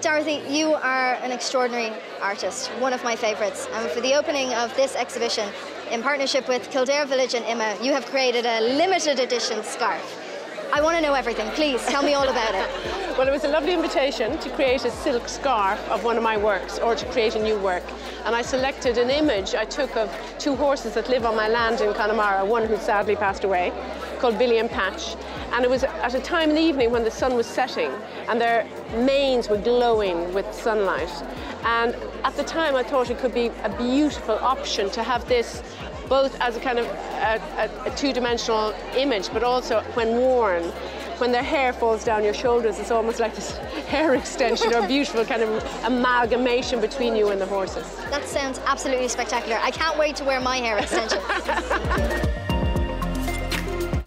Dorothy, you are an extraordinary artist, one of my favourites, and for the opening of this exhibition, in partnership with Kildare Village and IMMA, you have created a limited edition scarf. I want to know everything, please tell me all about it. Well, it was a lovely invitation to create a silk scarf of one of my works, or to create a new work. And I selected an image I took of two horses that live on my land in Connemara, one who sadly passed away, called Billy and Patch. And it was at a time in the evening when the sun was setting and their manes were glowing with sunlight. And at the time I thought it could be a beautiful option to have this both as a kind of a two-dimensional image, but also when worn, when their hair falls down your shoulders, it's almost like this hair extension or beautiful kind of amalgamation between you and the horses. That sounds absolutely spectacular. I can't wait to wear my hair extension.